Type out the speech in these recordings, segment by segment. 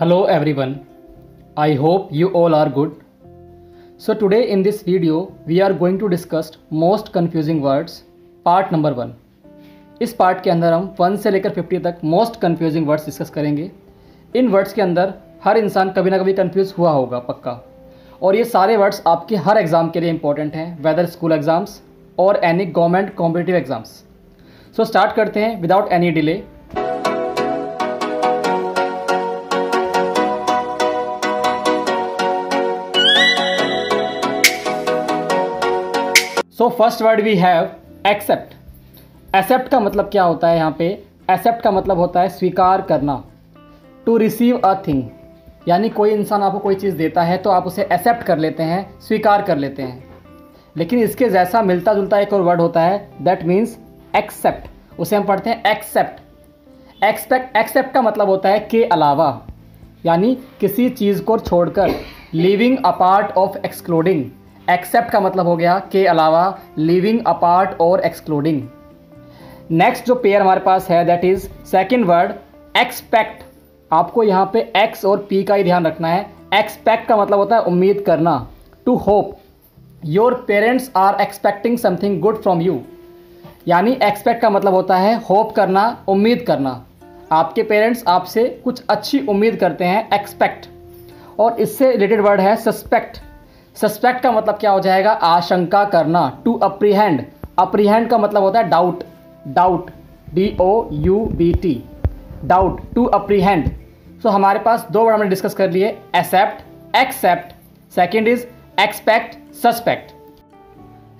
Hello everyone, I hope you all are good. So today in this video we are going to discuss most confusing words part number 1. इस part के अंदर हम 1 से लेकर 50 तक most confusing words discuss करेंगे। इन words के अंदर हर इंसान कभी ना कभी कन्फ्यूज़ हुआ होगा पक्का, और ये सारे वर्ड्स आपके हर एग्ज़ाम के लिए इंपॉर्टेंट हैं, वेदर स्कूल एग्ज़ाम्स और any government competitive exams. So start करते हैं without any delay. So first word we have accept. Accept का मतलब क्या होता है यहाँ पे? एक्सेप्ट का मतलब होता है स्वीकार करना। टू रिसीव अ थिंग, यानी कोई इंसान आपको कोई चीज़ देता है तो आप उसे एक्सेप्ट कर लेते हैं, स्वीकार कर लेते हैं। लेकिन इसके जैसा मिलता जुलता एक और वर्ड होता है, दैट मीन्स एक्सेप्ट। उसे हम पढ़ते हैं एक्सेप्ट। एक्सेप्ट का मतलब होता है के अलावा, यानी किसी चीज़ को छोड़कर, living apart of excluding. Accept का मतलब हो गया के अलावा, लिविंग अपार्ट और एक्सक्लूडिंग। नेक्स्ट जो पेयर हमारे पास है that is second word expect. आपको यहाँ पे एक्स और पी का ही ध्यान रखना है। एक्सपेक्ट का मतलब होता है उम्मीद करना। To hope, your parents are expecting something good from you, यानी एक्सपेक्ट का मतलब होता है होप करना, उम्मीद करना। आपके पेरेंट्स आपसे कुछ अच्छी उम्मीद करते हैं, एक्सपेक्ट। और इससे रिलेटेड वर्ड है सस्पेक्ट। सस्पेक्ट का मतलब क्या हो जाएगा? आशंका करना। टू अप्रीहेंड, अप्रीहेंड का मतलब होता है doubt. Doubt, DOUBT, doubt. To apprehend. So हमारे पास दो वर्ड हमने डिस्कस कर लिए, accept accept, second is expect suspect.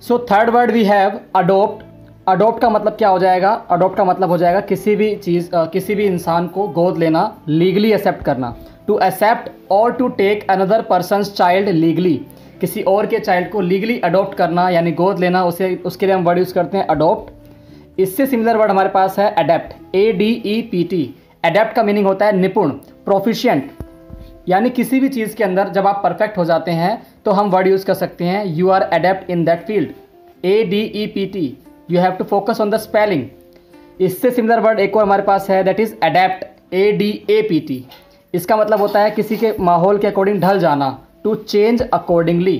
So third word we have adopt. Adopt का मतलब क्या हो जाएगा? अडोप्ट का मतलब हो जाएगा किसी भी चीज़, किसी भी इंसान को गोद लेना, लीगली एक्सेप्ट करना। टू एक्सेप्ट और to take another person's child legally, किसी और के चाइल्ड को लीगली अडोप्ट करना यानी गोद लेना, उसे उसके लिए हम वर्ड यूज़ करते हैं अडोप्ट। इससे सिमिलर वर्ड हमारे पास है एडेप्ट, ADEPT। एडेप्ट का मीनिंग होता है निपुण, प्रोफिशिएंट, यानी किसी भी चीज़ के अंदर जब आप परफेक्ट हो जाते हैं तो हम वर्ड यूज़ कर सकते हैं you are adept in that field, ADEPT। You have to focus on the spelling. इससे सिमिलर वर्ड एक और हमारे पास है दैट इज़ एडेप्ट, ADAPT। इसका मतलब होता है किसी के माहौल के अकॉर्डिंग ढल जाना। टू चेंज अकॉर्डिंगली,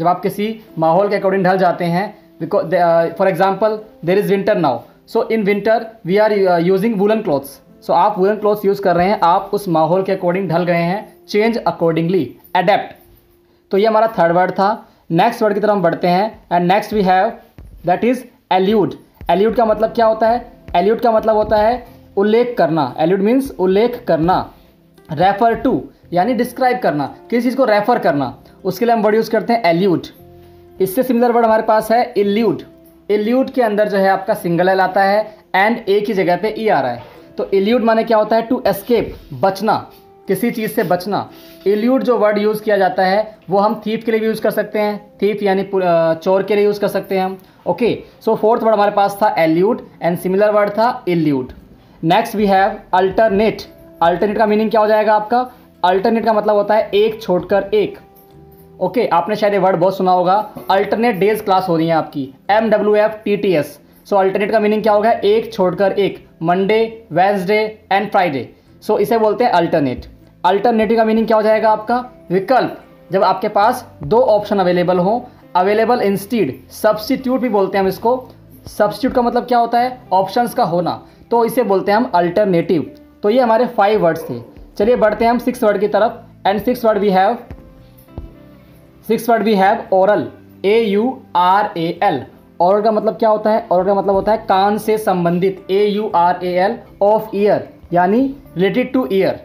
जब आप किसी माहौल के अकॉर्डिंग ढल जाते हैं, because for example there is winter now, so in winter we are using woollen clothes. So आप वुलन क्लॉथ्स यूज़ कर रहे हैं, आप उस माहौल के अकॉर्डिंग ढल गए हैं। Change accordingly, adept. तो ये हमारा थर्ड वर्ड था। नेक्स्ट वर्ड की तरफ हम बढ़ते हैं and next we have that is allude. Allude का मतलब क्या होता है? एल्यूड का मतलब होता है उल्लेख करना। एल्यूड मीन्स उल्लेख करना। रेफ़र टू यानी डिस्क्राइब करना, किसी चीज़ को रेफ़र करना, उसके लिए हम वर्ड यूज़ करते हैं एल्यूड। इससे सिमिलर वर्ड हमारे पास है इल्यूड। इल्यूड के अंदर जो है आपका सिंगल एल आता है एंड एक ही जगह पे ई आ रहा है। तो इल्यूड माने क्या होता है? टू एस्केप, बचना, किसी चीज़ से बचना। इल्यूड जो वर्ड यूज़ किया जाता है वो हम थीफ के लिए भी यूज़ कर सकते हैं, थीफ यानी चोर के लिए यूज़ कर सकते हैं हम। ओके, सो फोर्थ वर्ड हमारे पास था एल्यूड एंड सिमिलर वर्ड था elude. Next we have alternate. Alternate का मीनिंग क्या हो जाएगा आपका? अल्टरनेट का मतलब होता है एक छोड़कर एक। ओके, आपने शायद ये वर्ड बहुत सुना होगा, अल्टरनेट डेज क्लास हो रही है आपकी, MWF TTS। सो अल्टरनेट का मीनिंग क्या होगा? एक छोड़कर एक, Monday, Wednesday and Friday. So इसे बोलते हैं अल्टरनेट। अल्टरनेटिव का मीनिंग क्या हो जाएगा आपका? विकल्प, जब आपके पास दो ऑप्शन अवेलेबल हों। अवेलेबल इंस्टीड, सब्स्टिट्यूट भी बोलते हैं हम इसको। सब्स्टिट्यूट का मतलब क्या होता है? ऑप्शंस का होना, तो इसे बोलते हैं हम अल्टरनेटिव। तो ये हमारे 5 वर्ड्स थे। चलिए बढ़ते हैं हम 6 वर्ड की तरफ and 6 word we have aural, AURAL। Aural का मतलब क्या होता है? ओरल का मतलब होता है कान से संबंधित, AURAL। ऑफ ईयर यानी रिलेटेड टू ईयर।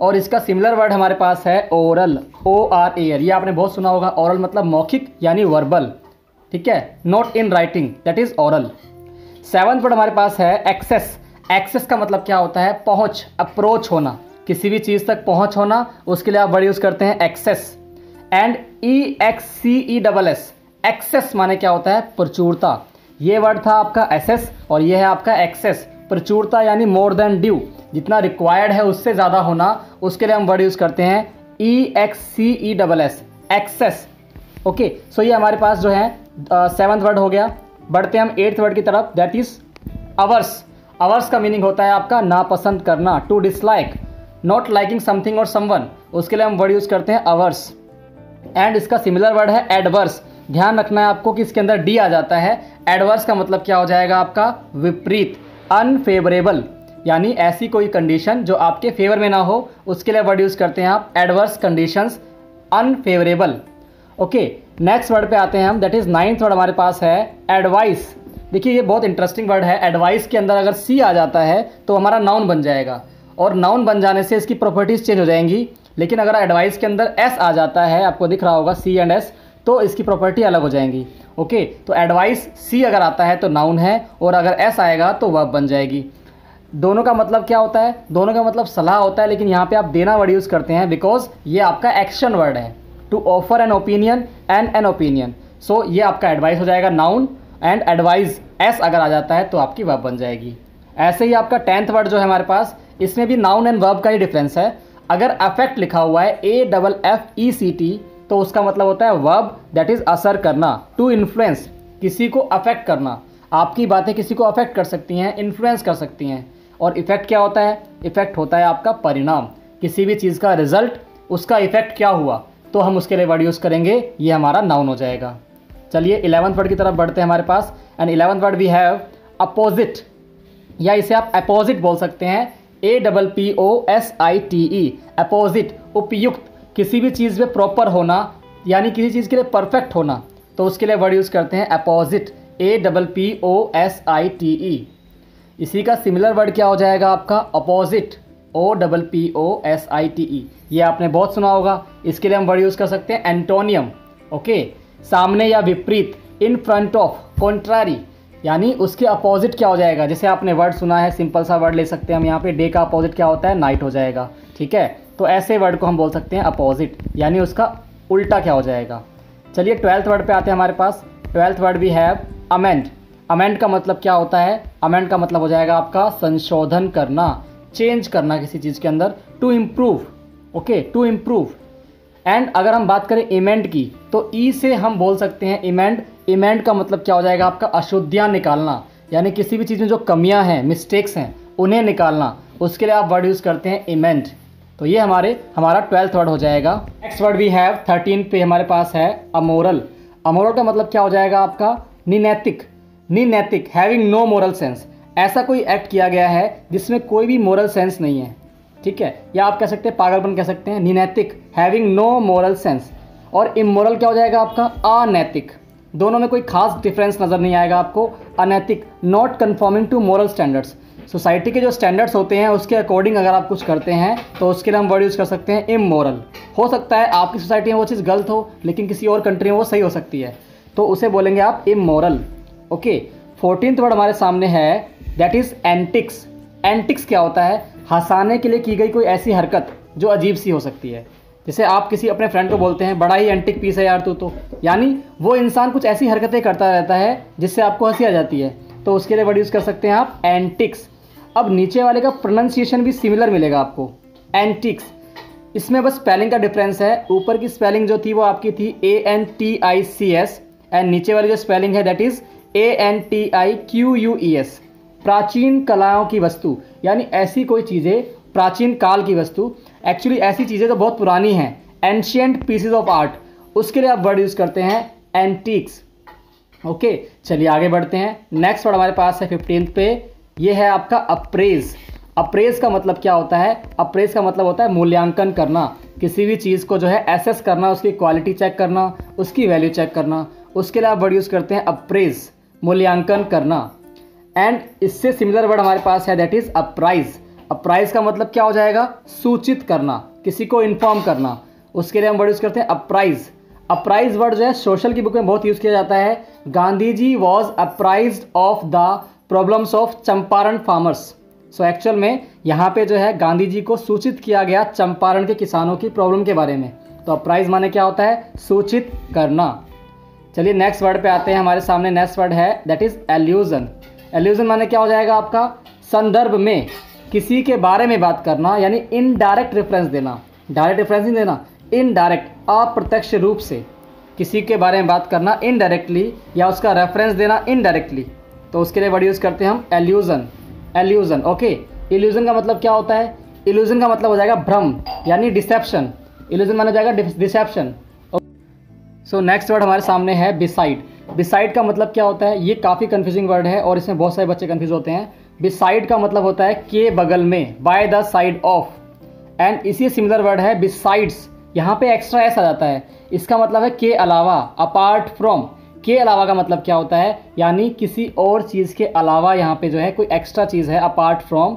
और इसका सिमिलर वर्ड हमारे पास है ओरल, ORAL। ये आपने बहुत सुना होगा, ओरल मतलब मौखिक यानी वर्बल, ठीक है, not in writing, that is oral. 7th word हमारे पास है एक्सेस। एक्सेस का मतलब क्या होता है? पहुंच, अप्रोच होना, किसी भी चीज़ तक पहुंच होना, उसके लिए आप वर्ड यूज़ करते हैं एक्सेस। एंड EXCESS, एक्सेस माने क्या होता है? प्रचुरता। ये वर्ड था आपका एसेस और ये है आपका एक्सेस। प्रचुरता यानी मोर देन ड्यू, जितना रिक्वायर्ड है उससे ज़्यादा होना, उसके लिए हम वर्ड यूज़ करते हैं EXCESS, एक्सेस। ओके, सो ये हमारे पास जो है 7th वर्ड हो गया। बढ़ते हैं हम 8th वर्ड की तरफ, दैट इज़ अवर्स। अवर्स का मीनिंग होता है आपका नापसंद करना, to dislike. Not liking something और समवन, उसके लिए हम वर्ड यूज़ करते हैं अवर्स। एंड इसका सिमिलर वर्ड है एडवर्स। ध्यान रखना है आपको कि इसके अंदर डी आ जाता है। एडवर्स का मतलब क्या हो जाएगा आपका? विपरीत, अनफेवरेबल, यानी ऐसी कोई कंडीशन जो आपके फेवर में ना हो, उसके लिए वर्ड यूज़ करते हैं आप adverse conditions, unfavourable. Okay, next word पे आते हैं हम, दैट इज़ नाइन्थ वर्ड हमारे पास है एडवाइस। देखिए ये बहुत इंटरेस्टिंग वर्ड है। एडवाइस के अंदर अगर सी आ जाता है तो हमारा नाउन बन जाएगा, और नाउन बन जाने से इसकी प्रॉपर्टीज़ चेंज हो जाएंगी। लेकिन अगर एडवाइस के अंदर एस आ जाता है, आपको दिख रहा होगा सी एंड एस, तो इसकी प्रॉपर्टी अलग हो जाएंगी। ओके, तो एडवाइस सी अगर आता है तो नाउन है, और अगर एस आएगा तो वर्ब बन जाएगी। दोनों का मतलब क्या होता है? दोनों का मतलब सलाह होता है, लेकिन यहाँ पे आप देना वर्ड यूज़ करते हैं बिकॉज ये आपका एक्शन वर्ड है। To offer an opinion and an opinion, so ये आपका एडवाइस हो जाएगा नाउन, एंड एडवाइस एस अगर आ जाता है तो आपकी वर्ब बन जाएगी। ऐसे ही आपका टेंथ वर्ड जो है हमारे पास, इसमें भी नाउन एंड वर्ब का ही डिफरेंस है। अगर अफेक्ट लिखा हुआ है AFFECT तो उसका मतलब होता है वर्ब, दैट इज़ असर करना, टू इन्फ्लुएंस, किसी को अफेक्ट करना। आपकी बातें किसी को अफेक्ट कर सकती हैं, इन्फ्लुएंस कर सकती हैं। और इफेक्ट क्या होता है? इफेक्ट होता है आपका परिणाम, किसी भी चीज़ का रिजल्ट, उसका इफेक्ट क्या हुआ, तो हम उसके लिए वर्ड यूज़ करेंगे, ये हमारा नाउन हो जाएगा। चलिए 11th वर्ड की तरफ बढ़ते हैं हमारे पास। And 11th word we have opposite, या इसे आप अपोजिट बोल सकते हैं, APPOSITE, अपोजिट, उपयुक्त, किसी भी चीज़ में प्रॉपर होना, यानी किसी चीज़ के लिए परफेक्ट होना, तो उसके लिए वर्ड यूज़ करते हैं अपोजिट, APPOSITE। इसी का सिमिलर वर्ड क्या हो जाएगा आपका? Opposite, OPPOSITE। ये आपने बहुत सुना होगा। इसके लिए हम वर्ड यूज़ कर सकते हैं एंटोनियम। ओके, सामने या विपरीत, इन फ्रंट ऑफ, कॉन्ट्रारी, यानी उसके अपोजिट क्या हो जाएगा? जैसे आपने वर्ड सुना है, सिंपल सा वर्ड ले सकते हैं हम यहाँ पे, डे का अपोजिट क्या होता है? नाइट हो जाएगा। ठीक है, तो ऐसे वर्ड को हम बोल सकते हैं अपोजिट, यानी उसका उल्टा क्या हो जाएगा। चलिए 12th वर्ड पे आते हैं हमारे पास। 12th word we have amend. Amend का मतलब क्या होता है? अमेंड का मतलब हो जाएगा आपका संशोधन करना, चेंज करना किसी चीज़ के अंदर, to improve. Okay, to improve. And अगर हम बात करें इमेंड की, तो ई से हम बोल सकते हैं इमेंड। इमेंड का मतलब क्या हो जाएगा आपका? अशुद्धियाँ निकालना, यानी किसी भी चीज़ में जो कमियां हैं, मिस्टेक्स हैं, उन्हें निकालना, उसके लिए आप वर्ड यूज़ करते हैं इमेंड। तो ये हमारा 12th वर्ड हो जाएगा। नेक्स्ट वर्ड वी हैव 13 पे हमारे पास है अमोरल। अमोरल का मतलब क्या हो जाएगा आपका? निनैतिक। निनैतिक, हैविंग नो मोरल सेंस, ऐसा कोई एक्ट किया गया है जिसमें कोई भी मोरल सेंस नहीं है। ठीक है, या आप कह सकते हैं पागलपन कह सकते हैं, निनैतिक, हैविंग नो मोरल सेंस। और इमोरल क्या हो जाएगा आपका? अनैतिक। दोनों में कोई खास डिफरेंस नज़र नहीं आएगा आपको। अनैतिक, not conforming to moral standards, society के जो स्टैंडर्ड्स होते हैं उसके अकॉर्डिंग अगर आप कुछ करते हैं तो उसके लिए हम वर्ड यूज़ कर सकते हैं इमोरल। हो सकता है आपकी सोसाइटी में वो चीज़ गलत हो, लेकिन किसी और कंट्री में वो सही हो सकती है, तो उसे बोलेंगे आप इमोरल। ओके, 14th वर्ड हमारे सामने है, दैट इज़ एंटिक्स। एंटिक्स क्या होता है? हंसाने के लिए की गई कोई ऐसी हरकत जो अजीब सी हो सकती है। जैसे आप किसी अपने फ्रेंड को बोलते हैं, बड़ा ही एंटिक पीस है यार तू तो, यानी वो इंसान कुछ ऐसी हरकतें करता रहता है जिससे आपको हंसी आ जाती है, तो उसके लिए वर्ड यूज़ कर सकते हैं आप एंटिक्स। अब नीचे वाले का प्रोनाउंसिएशन भी सिमिलर मिलेगा आपको, एंटिक्स। इसमें बस स्पेलिंग का डिफरेंस है। ऊपर की स्पेलिंग जो थी वो आपकी थी ANTICS, एंड नीचे वाली जो स्पेलिंग है दैट इज़ ANTIQUES, प्राचीन कलाओं की वस्तु, यानी ऐसी कोई चीज़ें, प्राचीन काल की वस्तु, एक्चुअली ऐसी चीज़ें तो बहुत पुरानी हैं, एंशिएंट पीसेज ऑफ आर्ट, उसके लिए आप वर्ड यूज़ करते हैं एंटीक्स। ओके, चलिए आगे बढ़ते हैं। नेक्स्ट वर्ड हमारे पास है 15th पे, ये है आपका अप्रेज। अप्रेज का मतलब क्या होता है? अप्रेज का मतलब होता है मूल्यांकन करना, किसी भी चीज़ को जो है एसेस करना, उसकी क्वालिटी चेक करना, उसकी वैल्यू चेक करना, उसके लिए आप वर्ड यूज़ करते हैं अप्रेज, मूल्यांकन करना। एंड इससे सिमिलर वर्ड हमारे पास है दैट इज़ अप्राइज। अप्राइज का मतलब क्या हो जाएगा? सूचित करना, किसी को इन्फॉर्म करना, उसके लिए हम वर्ड यूज़ करते हैं अप्राइज। अप्राइज वर्ड जो है सोशल की बुक में बहुत यूज़ किया जाता है। Gandhi ji was apprise of the problems of Champaran farmers. So actual में यहाँ पे जो है गांधी जी को सूचित किया गया चंपारण के किसानों की प्रॉब्लम के बारे में, तो अप्राइज माने क्या होता है? सूचित करना। चलिए नेक्स्ट वर्ड पे आते हैं। हमारे सामने नेक्स्ट वर्ड है दैट इज़ एल्यूजन। एल्यूजन माने क्या हो जाएगा आपका? संदर्भ में, किसी के बारे में बात करना, यानी इनडायरेक्ट रेफरेंस देना, डायरेक्ट रेफरेंस नहीं देना, इनडायरेक्ट, अप्रत्यक्ष रूप से किसी के बारे में बात करना इनडायरेक्टली, या उसका रेफरेंस देना इनडायरेक्टली, तो उसके लिए वर्ड यूज़ करते हैं हम एल्यूजन। एल्यूजन, ओके। एल्यूजन का मतलब क्या होता है? इल्यूजन का मतलब हो जाएगा भ्रम यानी डिसेप्शन, इल्यूजन माना जाएगा डिसेप्शन। सो नेक्स्ट वर्ड हमारे सामने है बिसाइड। बिसाइड का मतलब क्या होता है, ये काफ़ी कंफ्यूजिंग वर्ड है और इसमें बहुत सारे बच्चे कंफ्यूज होते हैं। बिसाइड का मतलब होता है के बगल में, by the side of, and इसी सिमिलर वर्ड है बिसाइड्स, यहाँ पे एक्स्ट्रा एस आ जाता है, इसका मतलब है के अलावा, अपार्ट फ्रॉम। के अलावा का मतलब क्या होता है, यानी किसी और चीज़ के अलावा यहाँ पे जो है कोई एक्स्ट्रा चीज़ है, अपार्ट फ्रॉम।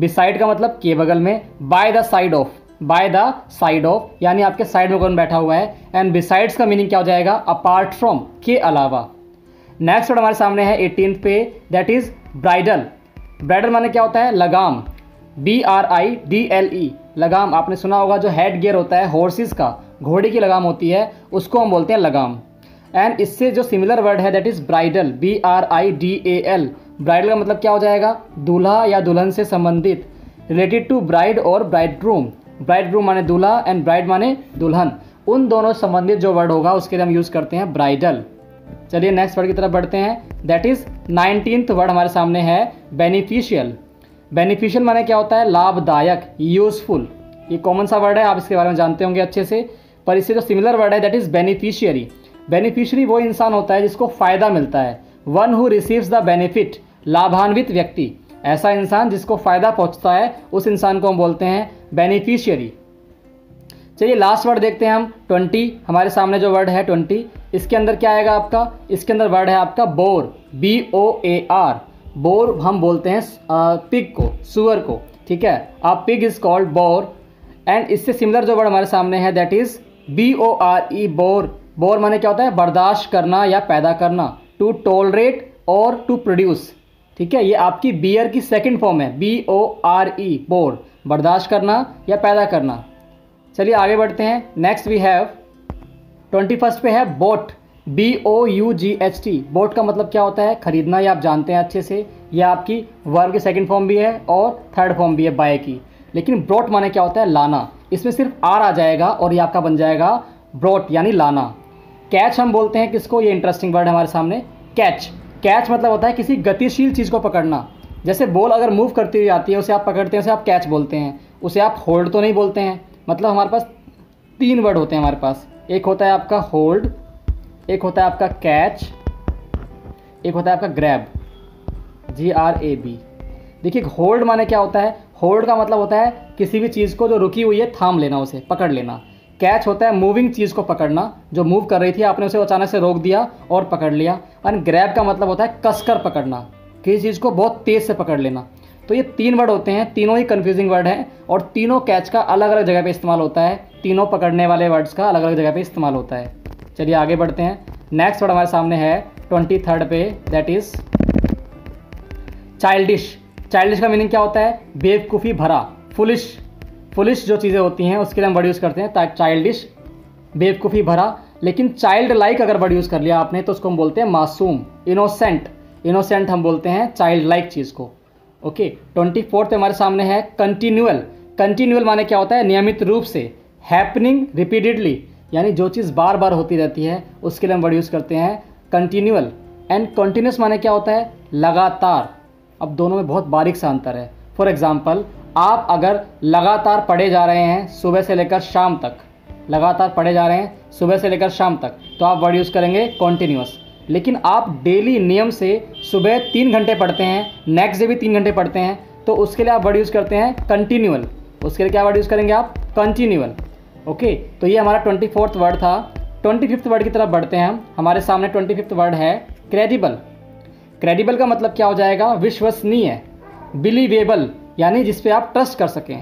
बिसाइड का मतलब के बगल में, by the side of, by the side of यानी आपके साइड में कौन बैठा हुआ है, एंड बिसाइड्स का मीनिंग क्या हो जाएगा, अपार्ट फ्रॉम, के अलावा। नेक्स्ट वर्ड हमारे सामने है 18th पे, दैट इज़ ब्राइडल। ब्राइडल माने क्या होता है, लगाम, BRIDLE, लगाम। आपने सुना होगा जो हेड गियर होता है हॉर्सेस का, घोड़े की लगाम होती है, उसको हम बोलते हैं लगाम। एंड इससे जो सिमिलर वर्ड है that is bridal, BRIDAL। Bridal का मतलब क्या हो जाएगा, दूल्हा या दुल्हन से संबंधित, रिलेटेड टू ब्राइड और ब्राइड रूम। ब्राइड रूम माने दूल्हा एंड ब्राइड माने दुल्हन, उन दोनों संबंधित जो वर्ड होगा उसके लिए हम यूज़ करते हैं ब्राइडल। चलिए नेक्स्ट वर्ड की तरफ बढ़ते हैं, दैट इज़ 19th वर्ड हमारे सामने है बेनिफिशियल। बेनिफिशियल माने क्या होता है, लाभदायक, यूजफुल। ये कॉमन सा वर्ड है, आप इसके बारे में जानते होंगे अच्छे से, पर इससे जो सिमिलर वर्ड है दैट इज़ बेनिफिशियरी। बेनिफिशियरी वो इंसान होता है जिसको फ़ायदा मिलता है, one who receives the benefit, लाभान्वित व्यक्ति, ऐसा इंसान जिसको फ़ायदा पहुंचता है उस इंसान को हम बोलते हैं बेनिफिशियरी। चलिए लास्ट वर्ड देखते हैं हम 20। हमारे सामने जो वर्ड है 20, इसके अंदर क्या आएगा आपका, इसके अंदर वर्ड है आपका बोर, BOAR। बोर हम बोलते हैं पिग को, सुअर को, ठीक है, आप pig is called boar. And इससे सिमिलर जो वर्ड हमारे सामने है that is BORE, bore. Bore माने क्या होता है, बर्दाश्त करना या पैदा करना, टू टोलरेट और टू प्रोड्यूस, ठीक है। ये आपकी बियर की सेकंड फॉर्म है, BORE, बोर, बर्दाश्त करना या पैदा करना। चलिए आगे बढ़ते हैं, नेक्स्ट वी हैव 21st पे है बोट, BOUGHT। बोट का मतलब क्या होता है, खरीदना, ये आप जानते हैं अच्छे से, ये आपकी वर्ब की सेकंड फॉर्म भी है और थर्ड फॉर्म भी है बाय की। लेकिन ब्रोट माने क्या होता है, लाना, इसमें सिर्फ आर आ जाएगा और ये आपका बन जाएगा ब्रोट यानी लाना। कैच हम बोलते हैं किसको, ये इंटरेस्टिंग वर्ड है हमारे सामने, कैच। कैच मतलब होता है किसी गतिशील चीज़ को पकड़ना, जैसे बॉल अगर मूव करती हुई आती है उसे आप पकड़ते हैं, उसे आप कैच बोलते हैं, उसे आप होल्ड तो नहीं बोलते हैं। मतलब हमारे पास तीन वर्ड होते हैं हमारे पास, एक होता है आपका होल्ड, एक होता है आपका कैच, एक होता है आपका ग्रैब, GRAB। देखिए होल्ड माने क्या होता है, होल्ड का मतलब होता है किसी भी चीज़ को जो रुकी हुई है थाम लेना, उसे पकड़ लेना। कैच होता है मूविंग चीज़ को पकड़ना, जो मूव कर रही थी आपने उसे अचानक से रोक दिया और पकड़ लिया। एंड ग्रैब का मतलब होता है कसकर पकड़ना, किसी चीज़ को बहुत तेज़ से पकड़ लेना। तो ये तीन वर्ड होते हैं, तीनों ही कन्फ्यूजिंग वर्ड हैं और तीनों कैच का अलग अलग जगह पे इस्तेमाल होता है, तीनों पकड़ने वाले वर्ड्स का अलग अलग जगह पे इस्तेमाल होता है। चलिए आगे बढ़ते हैं, नेक्स्ट वर्ड हमारे सामने है 23rd पे, दैट इज़ चाइल्डिश। चाइल्डिश का मीनिंग क्या होता है, बेवकूफ़ी भरा, फुलिश। फुलिश जो चीज़ें होती हैं उसके लिए हम वर्ड यूज़ करते हैं चाइल्डिश, बेवकूफ़ी भरा। लेकिन चाइल्ड लाइक अगर वर्ड यूज़ कर लिया आपने तो उसको हम बोलते हैं मासूम, इनोसेंट। इनोसेंट हम बोलते हैं चाइल्ड लाइक चीज़ को। ओके, 24th हमारे सामने है कंटिन्यूअल। कंटिन्यूअल माने क्या होता है, नियमित रूप से, हैपनिंग रिपीटेडली, यानी जो चीज़ बार बार होती रहती है उसके लिए हम वर्ड यूज़ करते हैं कंटिन्यूअल। एंड कंटिन्यूस माने क्या होता है, लगातार। अब दोनों में बहुत बारीक सा अंतर है। फॉर एग्जाम्पल, आप अगर लगातार पढ़े जा रहे हैं सुबह से लेकर शाम तक, लगातार पढ़े जा रहे हैं सुबह से लेकर शाम तक, तो आप वर्ड यूज़ करेंगे कॉन्टीन्यूअस। लेकिन आप डेली नियम से सुबह 3 घंटे पढ़ते हैं, नेक्स्ट डे भी 3 घंटे पढ़ते हैं, तो उसके लिए आप वर्ड यूज़ करते हैं कंटिन्यूअल। उसके लिए क्या वर्ड यूज़ करेंगे आप, कंटिन्यूअल। ओके, तो ये हमारा 24th वर्ड था। 25th वर्ड की तरफ बढ़ते हैं हम। हमारे सामने 25th वर्ड है क्रेडिबल। क्रेडिबल का मतलब क्या हो जाएगा, विश्वसनीय, बिलीवेबल यानी जिस पे आप ट्रस्ट कर सकें।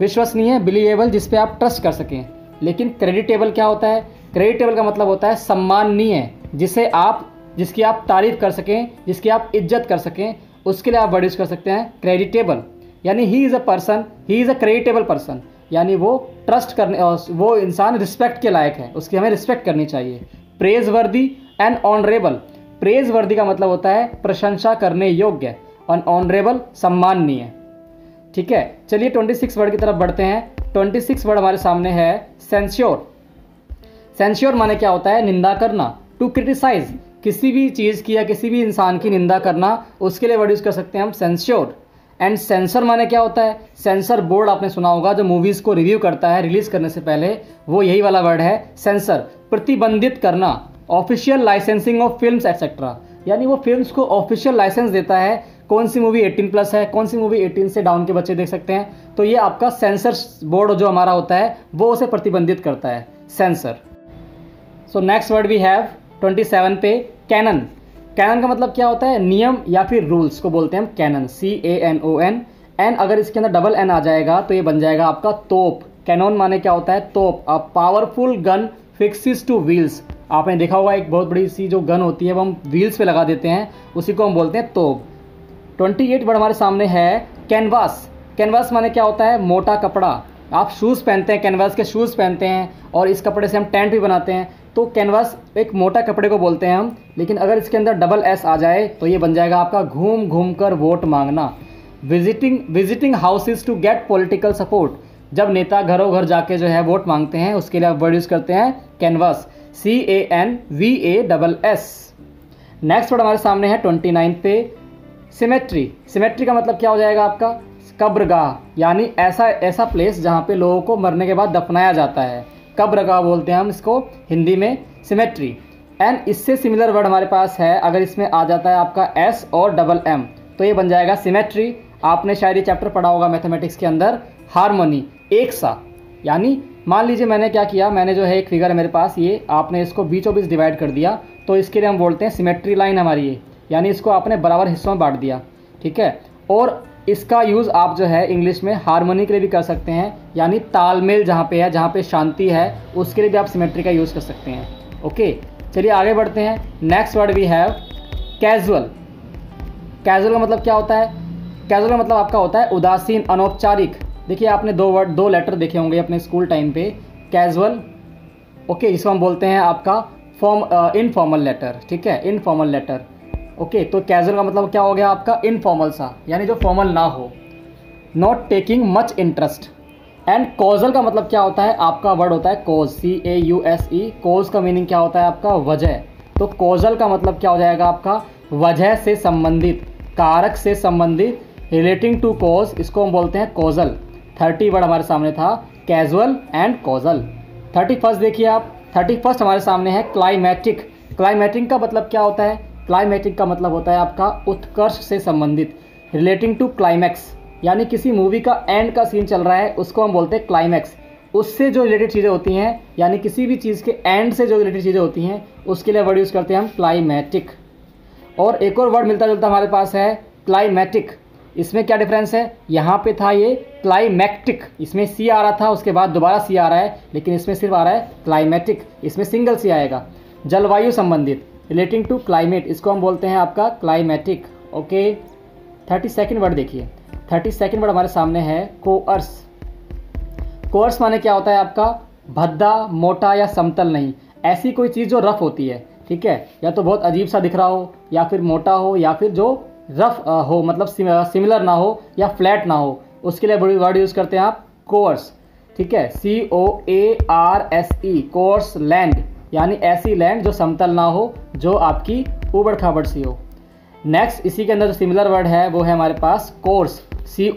विश्वसनीय, बिलीवेबल, जिस पे आप ट्रस्ट कर सकें। लेकिन क्रेडिटेबल क्या होता है, क्रेडिटेबल का मतलब होता है सम्माननीय, जिसकी आप तारीफ़ कर सकें, जिसकी आप इज्जत कर सकें, उसके लिए आप वर्ड यूज़ कर सकते हैं क्रेडिटेबल। यानी he is a creditable person, यानी वो ट्रस्ट करने, वो इंसान रिस्पेक्ट के लायक है, उसकी हमें रिस्पेक्ट करनी चाहिए। प्रेज वर्दी एंड ऑनरेबल। प्रेज वर्दी का मतलब होता है प्रशंसा करने योग्य, और ऑनरेबल सम्माननीय, ठीक है। चलिए 26 वर्ड की तरफ बढ़ते हैं। 26 वर्ड हमारे सामने है सेंस्योर। सेंस्योर माने क्या होता है, निंदा करना, टू क्रिटिसाइज। किसी भी चीज़ की या किसी भी इंसान की निंदा करना, उसके लिए वर्ड यूज़ कर सकते हैं हम सेंस्योर। एंड सेंसर माने क्या होता है? सेंसर बोर्ड आपने सुना होगा, जो मूवीज़ को रिव्यू करता है रिलीज़ करने से पहले, वो यही वाला वर्ड है सेंसर। प्रतिबंधित करना, official licensing of films etcetera, यानी वो फिल्म्स को ऑफिशियल लाइसेंस देता है कौन सी मूवी 18 प्लस है, कौन सी मूवी 18 से डाउन के बच्चे देख सकते हैं। तो ये आपका सेंसर बोर्ड जो हमारा होता है वो उसे प्रतिबंधित करता है, censor. So next word we have 27 पे कैनन। कैनन का मतलब क्या होता है? नियम या फिर रूल्स को बोलते हैं हम कैनन, CANON। एन अगर इसके अंदर डबल एन आ जाएगा तो ये बन जाएगा आपका तोप। कैनन माने क्या होता है? तोप। A powerful gun fixes to wheels, आपने देखा होगा एक बहुत बड़ी सी जो गन होती है वो हम व्हील्स पे लगा देते हैं, उसी को हम बोलते हैं तोप। 28 वर्ड हमारे सामने है कैनवास। कैनवास माने क्या होता है? मोटा कपड़ा। आप शूज़ पहनते हैं, कैनवास के शूज़ पहनते हैं, और इस कपड़े से हम टेंट भी बनाते हैं। तो कैनवास एक मोटा कपड़े को बोलते हैं हम। लेकिन अगर इसके अंदर डबल एस आ जाए तो ये बन जाएगा आपका घूम घूम कर वोट मांगना। Visiting houses to get political support, जब नेता घरों घर जाके जो है वोट मांगते हैं, उसके लिए आप वर्ड यूज़ करते हैं कैनवास, CANVASS। नेक्स्ट वर्ड हमारे सामने है 29 पे सिमेट्री। सिमेट्री का मतलब क्या हो जाएगा आपका? कब्रगाह, यानी ऐसा प्लेस जहाँ पे लोगों को मरने के बाद दफनाया जाता है, कब्रगाह बोलते हैं हम इसको हिंदी में, सिमेट्री। एंड इससे सिमिलर वर्ड हमारे पास है, अगर इसमें आ जाता है आपका एस और डबल एम तो ये बन जाएगा सिमेट्री। आपने शायद ये चैप्टर पढ़ा होगा मैथमेटिक्स के अंदर, हारमोनी, एक सा। यानी मान लीजिए मैंने क्या किया, मैंने जो है एक फिगर है मेरे पास, ये आपने इसको बीचों बीच डिवाइड कर दिया, तो इसके लिए हम बोलते हैं सिमेट्री लाइन हमारी ये, यानी इसको आपने बराबर हिस्सों में बांट दिया, ठीक है। और इसका यूज़ आप जो है इंग्लिश में हारमोनी के लिए भी कर सकते हैं, यानी तालमेल जहाँ पे है, जहाँ पे शांति है, उसके लिए भी आप सिमेट्री का यूज़ कर सकते हैं। ओके, चलिए आगे बढ़ते हैं। Next word we have casual. Casual का मतलब क्या होता है? कैजुअल का मतलब आपका होता है उदासीन, अनौपचारिक। देखिए आपने दो लेटर देखे होंगे अपने स्कूल टाइम पे, कैजुअल, ओके, जिसको हम बोलते हैं आपका इनफॉर्मल लेटर, ठीक है, इनफॉर्मल लेटर। ओके, तो कैजुअल का मतलब क्या हो गया आपका? इनफॉर्मल सा, यानी जो फॉर्मल ना हो। Not taking much interest. And causal का मतलब क्या होता है? आपका वर्ड होता है कॉज, CAUSE। कॉज का मीनिंग क्या होता है आपका? वजह। तो कॉजल का मतलब क्या हो जाएगा आपका? वजह से संबंधित, कारक से संबंधित, रिलेटिंग टू कॉज, इसको हम बोलते हैं कॉजल। 30 वर्ड हमारे सामने था कैजुअल एंड कॉजल। 31 देखिए आप, 31 हमारे सामने है क्लाइमेटिक। क्लाइमेटिक का मतलब क्या होता है? क्लाइमेटिक का मतलब होता है आपका उत्कर्ष से संबंधित, रिलेटिंग टू क्लाइमैक्स, यानी किसी मूवी का एंड का सीन चल रहा है उसको हम बोलते हैं क्लाइमैक्स। उससे जो रिलेटेड चीज़ें होती हैं, यानी किसी भी चीज़ के एंड से जो रिलेटेड चीज़ें होती हैं, उसके लिए वर्ड यूज़ करते हैं हम क्लाइमेटिक। और एक और वर्ड मिलता जुलता हमारे पास है क्लाइमेटिक। इसमें क्या डिफरेंस है? यहाँ पे था ये क्लाइमैक्टिक, इसमें C आ रहा था, उसके बाद दोबारा C आ रहा है, लेकिन इसमें सिर्फ आ रहा है क्लाइमेटिक, इसमें सिंगल C आएगा। जलवायु संबंधित, रिलेटिंग टू क्लाइमेट, इसको हम बोलते हैं आपका क्लाइमेटिक। ओके, 32 वर्ड देखिए, 32 वर्ड हमारे सामने है कोअर्स। कोअर्स माने क्या होता है आपका? भद्दा, मोटा या समतल नहीं, ऐसी कोई चीज़ जो रफ़ होती है, ठीक है, या तो बहुत अजीब सा दिख रहा हो, या फिर मोटा हो, या फिर जो रफ़ हो, मतलब सिमिलर ना हो या फ्लैट ना हो, उसके लिए वर्ड यूज़ करते हैं आप कोअर्स, ठीक है, COARSE, कोअर्स लैंड, यानी ऐसी लैंड जो समतल ना हो, जो आपकी ऊबड़ खाबड़ सी हो। नेक्स्ट इसी के अंदर जो सिमिलर वर्ड है वो है हमारे पास कोर्स,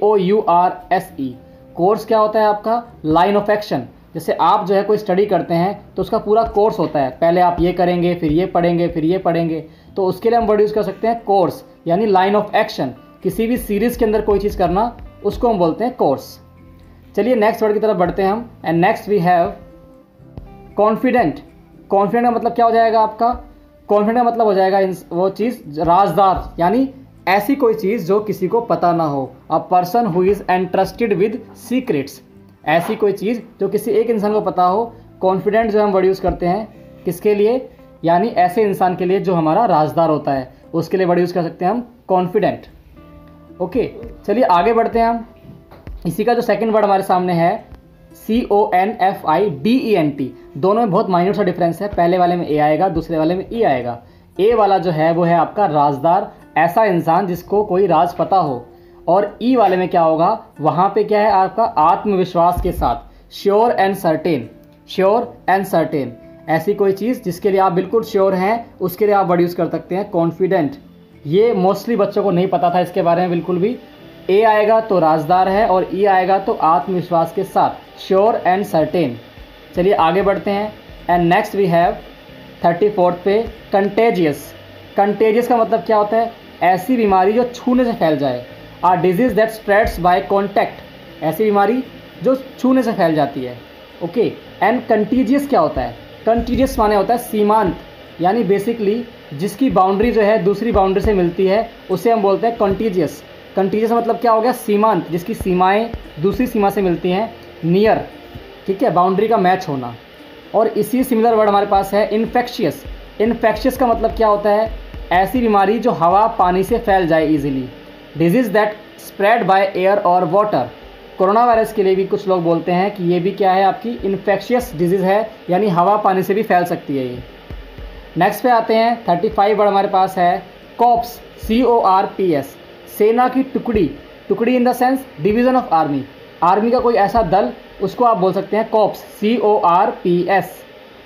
COURSE। कोर्स क्या होता है आपका? Line of action. जैसे आप जो है कोई स्टडी करते हैं तो उसका पूरा कोर्स होता है, पहले आप ये करेंगे, फिर ये पढ़ेंगे, फिर ये पढ़ेंगे, तो उसके लिए हम वर्ड यूज़ कर सकते हैं कोर्स, यानी लाइन ऑफ एक्शन। किसी भी सीरीज़ के अंदर कोई चीज़ करना, उसको हम बोलते हैं कोर्स। चलिए नेक्स्ट वर्ड की तरफ बढ़ते हैं हम। And next we have confident. Confident का मतलब क्या हो जाएगा आपका? कॉन्फिडेंट का मतलब हो जाएगा वो चीज़ राजदार, यानी ऐसी कोई चीज़ जो किसी को पता ना हो। A person who is entrusted with secrets, ऐसी कोई चीज़ जो किसी एक इंसान को पता हो। कॉन्फिडेंट जो हम वर्ड यूज़ करते हैं किसके लिए? यानी ऐसे इंसान के लिए जो हमारा राजदार होता है, उसके लिए वर्ड यूज़ कर सकते हैं हम कॉन्फिडेंट। ओके, चलिए आगे बढ़ते हैं हम। इसी का जो सेकेंड वर्ड हमारे सामने है CONFIDENT। दोनों में बहुत माइन्यूट सा डिफरेंस है, पहले वाले में A आएगा, दूसरे वाले में E आएगा। A वाला जो है वो है आपका राजदार, ऐसा इंसान जिसको कोई राज पता हो। और E वाले में क्या होगा? वहाँ पे क्या है आपका? आत्मविश्वास के साथ, sure and certain. Sure and certain, ऐसी कोई चीज़ जिसके लिए आप बिल्कुल श्योर हैं, उसके लिए आप वर्ड यूज़ कर सकते हैं कॉन्फिडेंट। ये मोस्टली बच्चों को नहीं पता था इसके बारे में बिल्कुल भी, ए आएगा तो राजदार है और ई आएगा तो आत्मविश्वास के साथ, श्योर एंड सर्टेन। चलिए आगे बढ़ते हैं। एंड नेक्स्ट वी हैव 34 पे कंटेजियस। कंटेजियस का मतलब क्या होता है? ऐसी बीमारी जो छूने से फैल जाए, a disease that spreads by contact, ऐसी बीमारी जो छूने से फैल जाती है। ओके, एंड कंटीजियस क्या होता है? कंटीजियस माने होता है सीमांत, यानी बेसिकली जिसकी बाउंड्री जो है दूसरी बाउंड्री से मिलती है उसे हम बोलते हैं कंटीजियस। कंटीजियस मतलब क्या हो गया? सीमांत, जिसकी सीमाएं दूसरी सीमा से मिलती हैं, नियर, ठीक है, बाउंड्री का मैच होना। और इसी सिमिलर वर्ड हमारे पास है इन्फेक्शियस। इन्फेक्शियस का मतलब क्या होता है? ऐसी बीमारी जो हवा पानी से फैल जाए easily, disease that spread by air और वाटर। कोरोना वायरस के लिए भी कुछ लोग बोलते हैं कि ये भी क्या है, आपकी इन्फेक्शियस डिजीज़ है, यानी हवा पानी से भी फैल सकती है ये। नेक्स्ट पे आते हैं 35 वर्ड हमारे पास है कॉप्स, CORPS, सेना की टुकड़ी, टुकड़ी in the sense division of army, army का कोई ऐसा दल, उसको आप बोल सकते हैं कॉप्स, CORPS।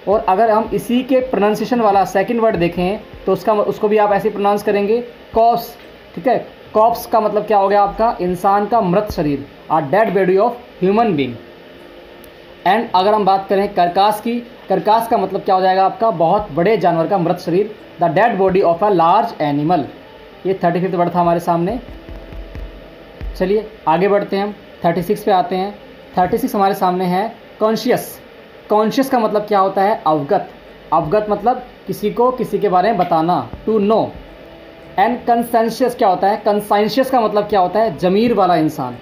और अगर हम इसी के प्रोनाउंसिएशन वाला सेकंड वर्ड देखें तो उसको भी आप ऐसे प्रोनाउंस करेंगे, कॉप्स, ठीक है। कॉप्स का मतलब क्या हो गया आपका? इंसान का मृत शरीर, a dead body of human being. And अगर हम बात करें कर्कास की, कर्कास का मतलब क्या हो जाएगा आपका? बहुत बड़े जानवर का मृत शरीर, the dead body of a large animal. ये 35वां वर्ड था हमारे सामने। चलिए आगे बढ़ते हैं, हम 36 पे आते हैं। 36 हमारे सामने है कॉन्शियस। कॉन्शियस का मतलब क्या होता है? अवगत, अवगत मतलब किसी को किसी के बारे में बताना, टू नो। एंड कंसाइंशियस क्या होता है? कंसाइंशियस का मतलब क्या होता है? जमीर वाला इंसान,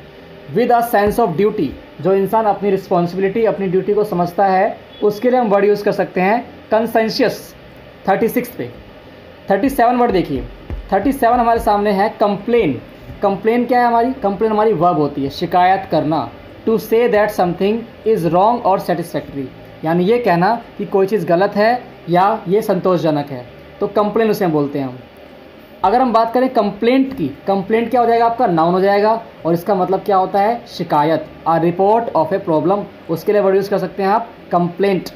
with a sense of duty, जो इंसान अपनी रिस्पॉन्सिबिलिटी, अपनी ड्यूटी को समझता है, उसके लिए हम वर्ड यूज़ कर सकते हैं कंसाइंशियस। 36 पे 37 वर्ड देखिए। 37 हमारे सामने है कंप्लेन। कंप्लेन क्या है हमारी? कंप्लेन हमारी वर्ब होती है, शिकायत करना, to say that something is wrong और सेटिस्फैक्ट्री, यानी ये कहना कि कोई चीज़ गलत है या ये संतोषजनक है, तो कंप्लेन उसे बोलते हैं हम। अगर हम बात करें कंप्लेंट की, कंप्लेंट क्या हो जाएगा आपका? नाउन हो जाएगा, और इसका मतलब क्या होता है? शिकायत, a report of a problem, उसके लिए वर्ड यूज़ कर सकते हैं आप कंप्लेंट।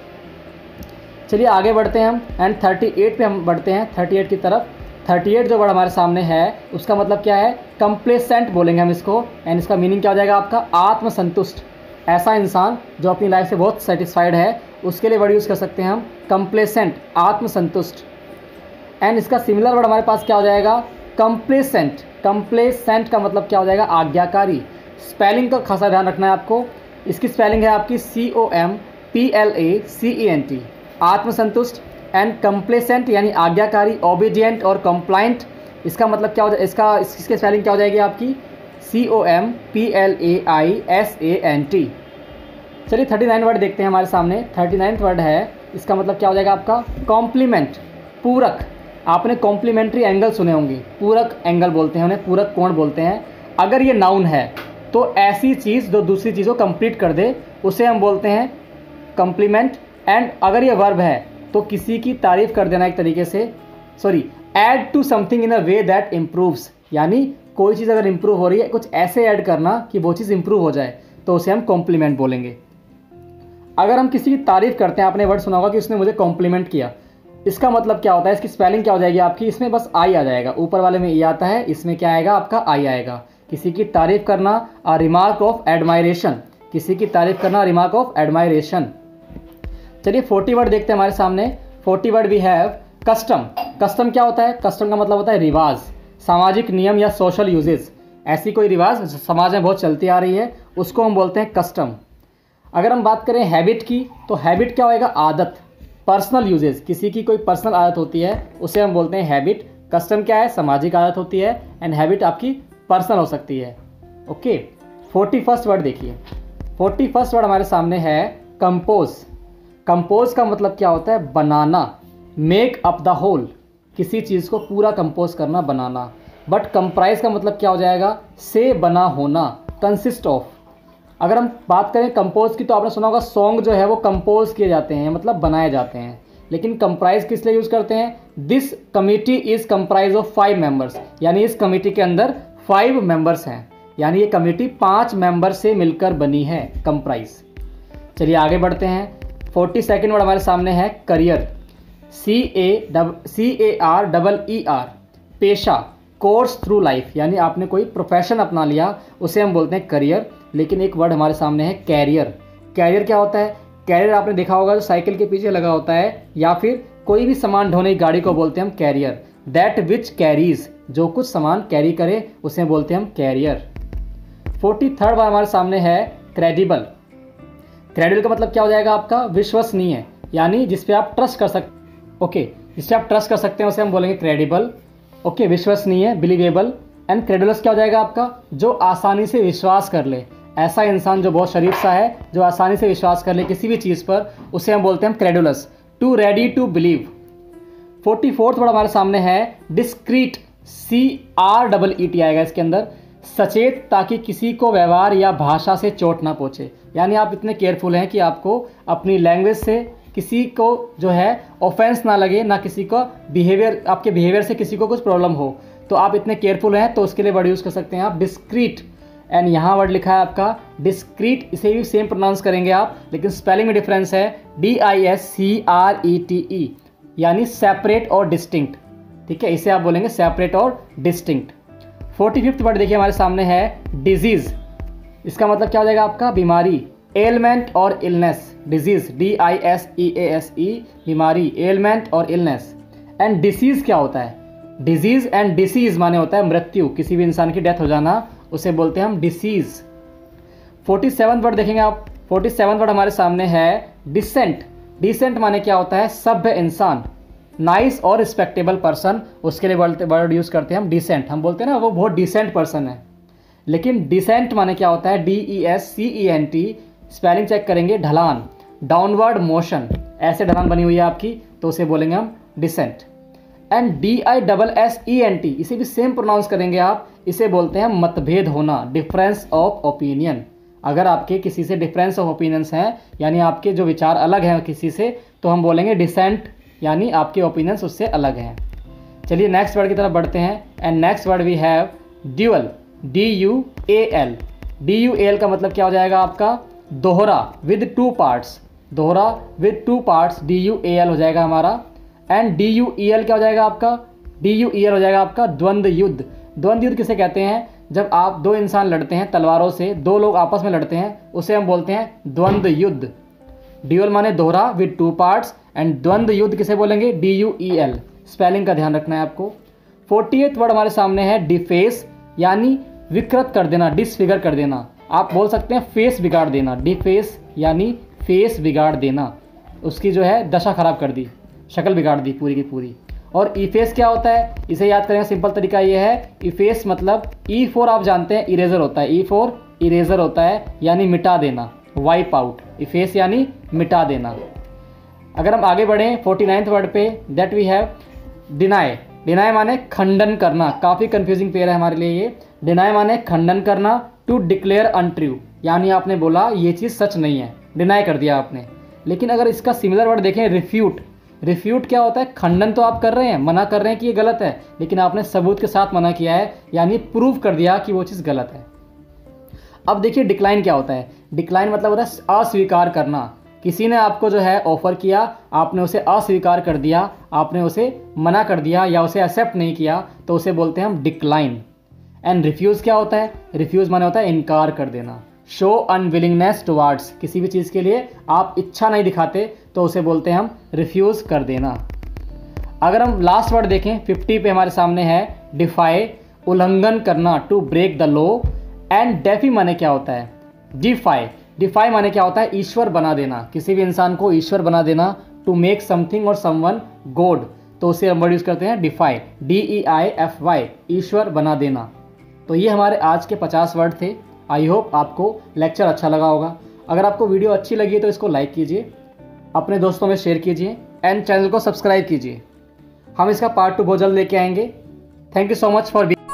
चलिए आगे बढ़ते हैं हम। एंड 38 पे हम बढ़ते हैं, 38 की तरफ। 38 जो वर्ड हमारे सामने है उसका मतलब क्या है? कंप्लेसेंट बोलेंगे हम इसको। एंड इसका मीनिंग क्या हो जाएगा आपका? आत्मसंतुष्ट, ऐसा इंसान जो अपनी लाइफ से बहुत सेटिस्फाइड है, उसके लिए वर्ड यूज़ कर सकते हैं हम कंप्लेसेंट, आत्मसंतुष्ट। एंड इसका सिमिलर वर्ड हमारे पास क्या हो जाएगा? कंप्लेसेंट। कंप्लेसेंट का मतलब क्या हो जाएगा? आज्ञाकारी। स्पेलिंग का खासा ध्यान रखना है आपको। इसकी स्पेलिंग है आपकी COMPLACENT, आत्मसंतुष्ट। एंड कंप्लेसेंट यानी आज्ञाकारी, ओबीडियंट और कंप्लाइंट, इसका मतलब क्या हो जाए? इसके स्पेलिंग क्या हो जाएगी आपकी? COMPLAISANT। चलिए 39 वर्ड देखते हैं हमारे सामने। 39th वर्ड है, इसका मतलब क्या हो जाएगा आपका? कॉम्प्लीमेंट, पूरक। आपने कॉम्प्लीमेंट्री एंगल सुने होंगे, पूरक एंगल बोलते हैं उन्हें, पूरक कोण बोलते हैं। अगर ये नाउन है तो ऐसी चीज़ जो दूसरी चीज़ को कंप्लीट कर दे उसे हम बोलते हैं कॉम्प्लीमेंट। एंड अगर ये वर्ब है तो किसी की तारीफ़ कर देना एक तरीके से, sorry, add to something in a way that improves, यानी कोई चीज़ अगर इम्प्रूव हो रही है, कुछ ऐसे ऐड करना कि वो चीज़ इम्प्रूव हो जाए, तो उसे हम कॉम्प्लीमेंट बोलेंगे। अगर हम किसी की तारीफ़ करते हैं, आपने वर्ड सुना होगा कि उसने मुझे कॉम्प्लीमेंट किया, इसका मतलब क्या होता है? इसकी स्पेलिंग क्या हो जाएगी आपकी? इसमें बस आई आ जाएगा, ऊपर वाले में ई आता है, इसमें क्या आएगा आपका? आई आएगा। किसी की तारीफ़ करना, अ रिमार्क ऑफ एडमायरेशन, किसी की तारीफ़ करना, रिमार्क ऑफ एडमायरेशन। चलिए 40 वर्ड देखते हैं हमारे सामने। 40 word we have custom. Custom क्या होता है? कस्टम का मतलब होता है रिवाज, सामाजिक नियम या सोशल यूजेज, ऐसी कोई रिवाज जो समाज में बहुत चलती आ रही है उसको हम बोलते हैं कस्टम। अगर हम बात करें हैबिट की, तो हैबिट क्या होएगा? आदत, पर्सनल यूजेज, किसी की कोई पर्सनल आदत होती है उसे हम बोलते हैं हैबिट। कस्टम क्या है? सामाजिक आदत होती है, एंड हैबिट आपकी पर्सनल हो सकती है। ओके, 41st वर्ड देखिए। 41st वर्ड हमारे सामने है कंपोज। कंपोज का मतलब क्या होता है? बनाना, मेक अप द होल, किसी चीज़ को पूरा कंपोज करना, बनाना। बट कंप्राइज का मतलब क्या हो जाएगा? से बना होना, कंसिस्ट ऑफ। अगर हम बात करें कंपोज की, तो आपने सुना होगा सॉन्ग जो है वो कंपोज किए जाते हैं, मतलब बनाए जाते हैं। लेकिन कंप्राइज किस लिए यूज़ करते हैं? This committee is comprise of 5 members, यानी इस कमेटी के अंदर 5 मेंबर्स हैं, यानी ये कमेटी 5 मेंबर से मिलकर बनी है, कंप्राइज। चलिए आगे बढ़ते हैं। 42nd वर्ड हमारे सामने है करियर। CAREER, पेशा, कोर्स थ्रू लाइफ, यानी आपने कोई प्रोफेशन अपना लिया उसे हम बोलते हैं करियर। लेकिन एक वर्ड हमारे सामने है कैरियर। कैरियर क्या होता है? कैरियर आपने देखा होगा जो साइकिल के पीछे लगा होता है या फिर कोई भी सामान ढोने की गाड़ी को बोलते हैं हम कैरियर। दैट विच कैरीज, जो कुछ सामान कैरी करे उसे बोलते हैं हम कैरियर। 43rd बार हमारे सामने है क्रेडिबल। क्रेडिबल का मतलब क्या हो जाएगा आपका? विश्वसनीय, यानी जिस पे आप ट्रस्ट कर सकते। ओके, जिस पे आप ट्रस्ट कर सकते हैं उसे हम बोलेंगे क्रेडिबल। ओके, विश्वसनीय, बिलीवेबल। एंड क्रेडुलस क्या हो जाएगा आपका? जो आसानी से विश्वास कर ले, ऐसा इंसान जो बहुत शरीफ सा है, जो आसानी से विश्वास कर ले किसी भी चीज़ पर, उसे हम बोलते हैं credulous. Too ready to believe. 44वां वर्ड हमारे सामने है डिस्क्रीट। CREET आएगा इसके अंदर। सचेत, ताकि किसी को व्यवहार या भाषा से चोट ना पहुँचे, यानी आप इतने केयरफुल हैं कि आपको अपनी लैंग्वेज से किसी को जो है ऑफेंस ना लगे, ना किसी को बिहेवियर, आपके बिहेवियर से किसी को कुछ प्रॉब्लम हो, तो आप इतने केयरफुल हैं, तो उसके लिए वर्ड यूज़ कर सकते हैं आप डिस्क्रीट। एंड यहाँ वर्ड लिखा है आपका डिस्क्रीट, इसे भी सेम प्रोनाउंस करेंगे आप, लेकिन स्पेलिंग में डिफरेंस है DISCRETE, यानी सेपरेट और डिस्टिंक्ट। ठीक है, इसे आप बोलेंगे सेपरेट और डिस्टिंक्ट। 45वां वर्ड देखिए हमारे सामने है डिजीज़। इसका मतलब क्या हो जाएगा आपका? बीमारी, एलमेंट और इलनेस। डिजीज़ DISEASE, बीमारी, एलमेंट और इलनेस। एंड डिसीज़ क्या होता है? डिजीज़ एंड डिसीज़ माने होता है मृत्यु, किसी भी इंसान की डेथ हो जाना, उसे बोलते हैं हम डिसीज़। 47वां वर्ड देखेंगे आप। 47वां वर्ड हमारे सामने है डिसेंट। डिसेंट माने क्या होता है? सभ्य इंसान, नाइस और रिस्पेक्टेबल पर्सन, उसके लिए वर्ड यूज़ करते हैं हम डिसेंट। हम बोलते हैं ना वो बहुत डिसेंट पर्सन है। लेकिन डिसेंट माने क्या होता है? DESCENT, स्पेलिंग चेक करेंगे, ढलान, डाउनवर्ड मोशन, ऐसे ढलान बनी हुई है आपकी, तो उसे बोलेंगे हम डिसेंट। एंड DISSENT, इसे भी सेम प्रोनाउंस करेंगे आप, इसे बोलते हैं मतभेद होना, डिफरेंस ऑफ ओपिनियन। अगर आपके किसी से डिफरेंस ऑफ ओपिनियंस हैं, यानी आपके जो विचार अलग हैं किसी से, तो हम बोलेंगे डिसेंट, यानी आपके ओपिनियंस उससे अलग हैं। चलिए नेक्स्ट वर्ड की तरफ बढ़ते हैं। And next word we have dual. DUAL। DUAL का मतलब क्या हो जाएगा आपका? दोहरा विद टू पार्ट्स। दोहरा विद टू पार्ट्स, DUAL हो जाएगा हमारा। एंड DUEL क्या हो जाएगा आपका? DUEL हो जाएगा आपका द्वंद्व युद्ध। द्वंद्व युद्ध किसे कहते हैं? जब आप दो इंसान लड़ते हैं तलवारों से, दो लोग आपस में लड़ते हैं, उसे हम बोलते हैं द्वंद्व युद्ध। ड्यूअल माने दोहरा विद टू पार्ट्स, एंड द्वंद्व युद्ध किसे बोलेंगे? DUEL। स्पेलिंग का ध्यान रखना है आपको। 48वां वर्ड हमारे सामने है डिफेस, यानी विकृत कर देना, डिसफिगर कर देना। आप बोल सकते हैं फेस बिगाड़ देना। डिफेस यानी फेस बिगाड़ देना, उसकी जो है दशा खराब कर दी, शक्ल बिगाड़ दी पूरी की पूरी। और इफेस क्या होता है? इसे याद करेंगे, सिंपल तरीका ये है, इफेस मतलब E4 आप जानते हैं इरेजर होता है। E4 इरेजर होता है, यानी मिटा देना, वाइप आउट। इफेस यानी मिटा देना। अगर हम आगे बढ़ें 49वें वर्ड पे, that we have deny. Deny माने खंडन करना। काफ़ी कंफ्यूजिंग पेयर है हमारे लिए ये। डिनाय माने खंडन करना। टू डिक्लेयर अनट्रू, यानी आपने बोला ये चीज़ सच नहीं है, डिनाय कर दिया आपने। लेकिन अगर इसका सिमिलर वर्ड देखें रिफ्यूट। रिफ्यूट क्या होता है? खंडन तो आप कर रहे हैं, मना कर रहे हैं कि ये गलत है, लेकिन आपने सबूत के साथ मना किया है, यानी प्रूव कर दिया कि वो चीज़ गलत है। अब देखिए डिक्लाइन क्या होता है? डिक्लाइन मतलब होता है अस्वीकार करना। किसी ने आपको जो है ऑफ़र किया, आपने उसे अस्वीकार कर दिया, आपने उसे मना कर दिया या उसे एक्सेप्ट नहीं किया, तो उसे बोलते हैं हम डिक्लाइन। एंड रिफ्यूज़ क्या होता है? रिफ्यूज़ माने होता है इनकार कर देना। शो अनविलिंगनेस टुवार्ड्स, किसी भी चीज़ के लिए आप इच्छा नहीं दिखाते, तो उसे बोलते हैं हम रिफ्यूज़ कर देना। अगर हम लास्ट वर्ड देखें 50 पे हमारे सामने है डिफाई, उल्लंघन करना, to break the law. And DeFi माने क्या होता है? डिफाई। डिफाई माने क्या होता है? ईश्वर बना देना, किसी भी इंसान को ईश्वर बना देना, टू मेक समथिंग और समवन गॉड, तो उसे हम वर्ड यूज़ करते हैं डिफाई। DEIFY, ईश्वर बना देना। तो ये हमारे आज के 50 वर्ड थे। आई होप आपको लेक्चर अच्छा लगा होगा। अगर आपको वीडियो अच्छी लगी तो इसको लाइक कीजिए, अपने दोस्तों में शेयर कीजिए एंड चैनल को सब्सक्राइब कीजिए। हम इसका पार्ट 2 बहुत जल्द लेके आएंगे। Thank you so much for